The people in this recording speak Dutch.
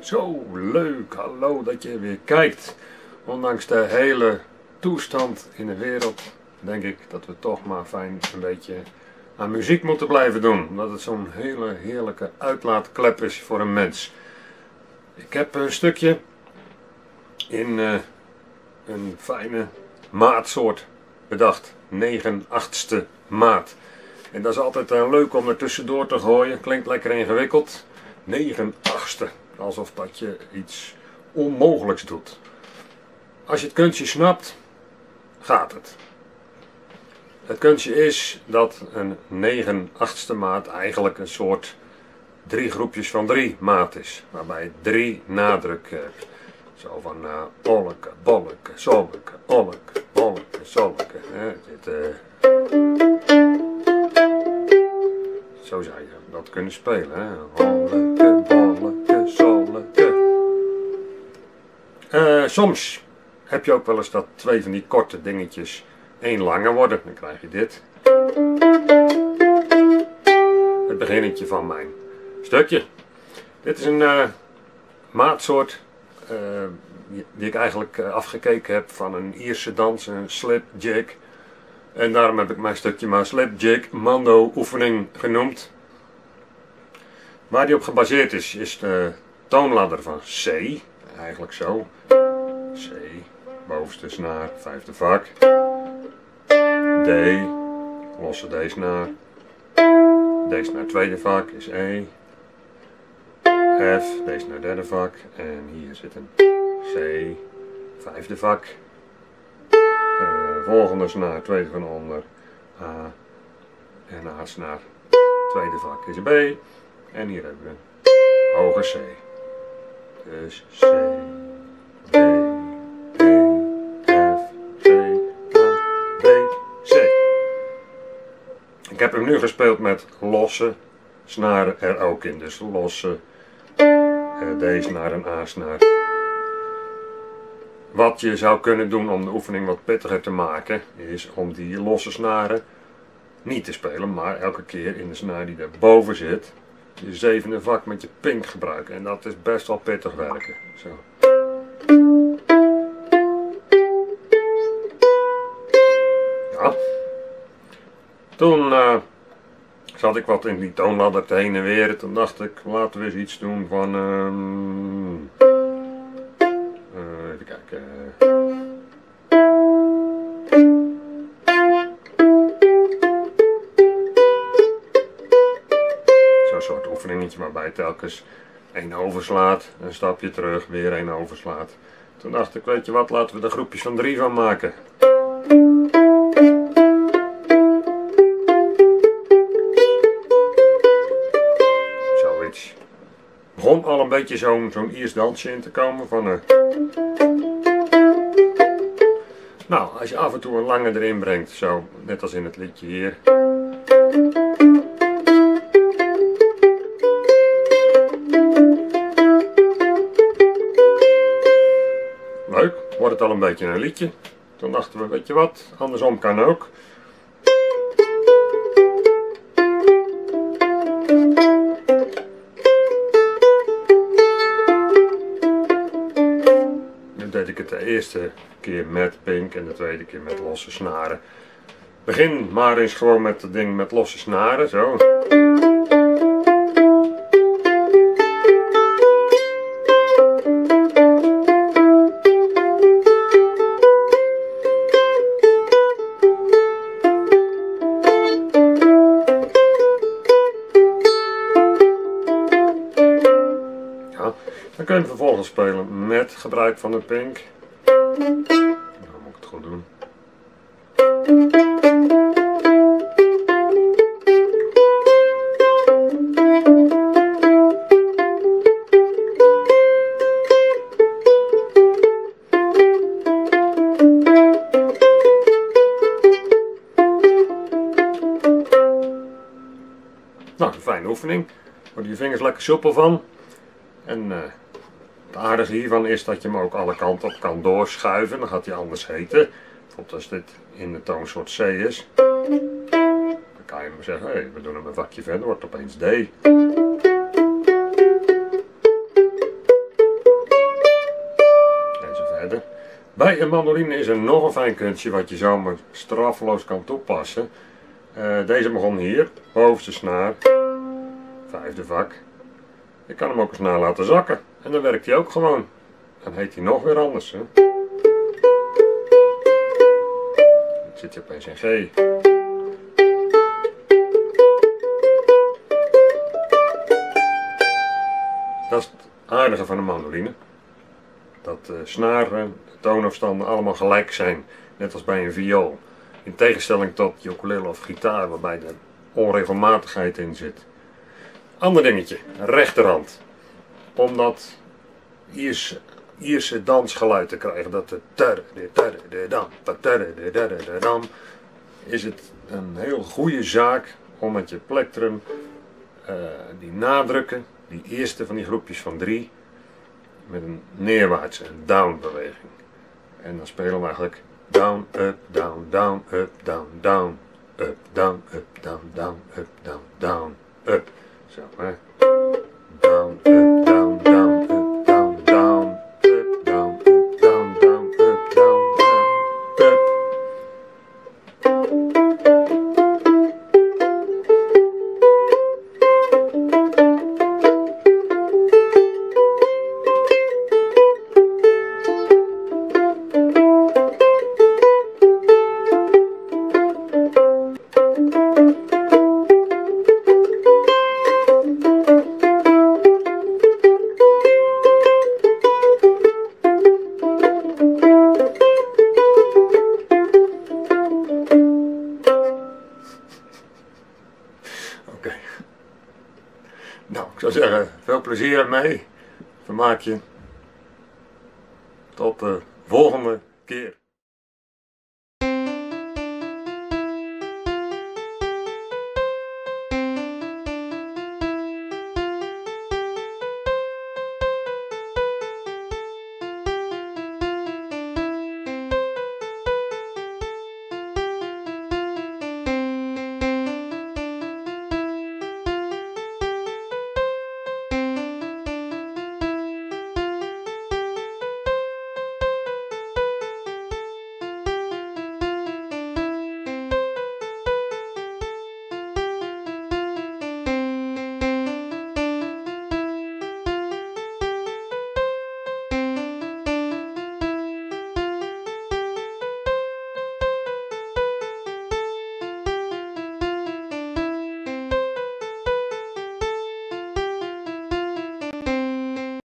Zo leuk, hallo dat je weer kijkt. Ondanks de hele toestand in de wereld, denk ik dat we toch maar fijn een beetje aan muziek moeten blijven doen. Omdat het zo'n hele heerlijke uitlaatklep is voor een mens. Ik heb een stukje in een fijne maatsoort bedacht. 9/8ste maat. En dat is altijd leuk om er tussendoor te gooien. Klinkt lekker ingewikkeld. 9/8ste. Alsof dat je iets onmogelijks doet. Als je het kunstje snapt, gaat het. Het kunstje is dat een 9/8ste maat eigenlijk een soort 3 groepjes van 3 maat is. Waarbij 3 nadrukken hebt. Zo van olleke, bolleke, zolleke, olleke, bolleke, zolleke. Zo zou je dat kunnen spelen. Hè? Olleke, bolleke, zolleke. Soms heb je ook wel eens dat 2 van die korte dingetjes 1 langer worden. Dan krijg je dit. Het beginnetje van mijn stukje. Dit is een maatsoort die ik eigenlijk afgekeken heb van een Ierse dans, een slip jig. En daarom heb ik mijn stukje maar slip jig mando oefening genoemd. Waar die op gebaseerd is de toonladder van C. Eigenlijk zo. C, bovenste snaar, 5e vak. D, losse D snaar. D snaar 2e vak is E. F, D snaar 3e vak. En hier zit een C, 5e vak. Volgende snaar, 2e van onder. A. En A snaar, 2e vak is een B. En hier hebben we een hoge C. Dus C, D. Ik heb hem nu gespeeld met losse snaren er ook in. Dus losse D-snaar en A-snaar. Wat je zou kunnen doen om de oefening wat pittiger te maken, is om die losse snaren niet te spelen. Maar elke keer in de snaar die daarboven zit, je 7e vak met je pink gebruiken. En dat is best wel pittig werken. Zo. Ja. Toen zat ik wat in die toonladder te heen en weer. Toen dacht ik, laten we eens iets doen van... even kijken... Zo'n soort oefeningetje waarbij telkens 1 overslaat, een stapje terug, weer 1 overslaat. Toen dacht ik, weet je wat, laten we er groepjes van 3 van maken. Begon al een beetje zo'n Iers dansje in te komen van nou, als je af en toe een lange erin brengt, zo net als in het liedje hier. Leuk, wordt het al een beetje een liedje. Toen dachten we, weet je wat, andersom kan ook. De eerste keer met pink en de tweede keer met losse snaren. Begin maar eens gewoon met het ding met losse snaren, zo. Ja, dan kun je vervolgens spelen met gebruik van de pink. Dan moet ik het goed doen. Nou, fijne oefening. Worden je vingers lekker soepel van. En het aardige hiervan is dat je hem ook alle kanten op kan doorschuiven. Dan gaat hij anders heten. Bijvoorbeeld als dit in de toonsoort C is. Dan kan je hem zeggen, hey, we doen hem een vakje verder, wordt het opeens D. En zo verder. Bij een mandoline is er nog een fijn kunstje wat je zomaar straffeloos kan toepassen. Deze begon hier, bovenste snaar, vijfde vak. Je kan hem ook eens na laten zakken en dan werkt hij ook gewoon. Dan heet hij nog weer anders. Hè? Dan zit hij opeens in G. Dat is het aardige van de mandoline. Dat de snaren, de toonafstanden allemaal gelijk zijn. Net als bij een viool. In tegenstelling tot ukulele of gitaar, waarbij er onregelmatigheid in zit. Ander dingetje, rechterhand. Om dat Ierse dansgeluid te krijgen, dat de ter-de-ter-de-dam, is het een heel goede zaak om met je plektrum die nadrukken, die eerste van die groepjes van 3, met een neerwaartse, een down beweging. En dan spelen we eigenlijk down, up, down, down, up, down, down, up, down, up, down, down, up, down, down, up. Zo, hè. Down, up, down, down, up, down, down, up, down, up, down, down, up, down, down, up. Oké. Nou, ik zou zeggen, veel plezier ermee. Vermaak je. Tot de volgende keer.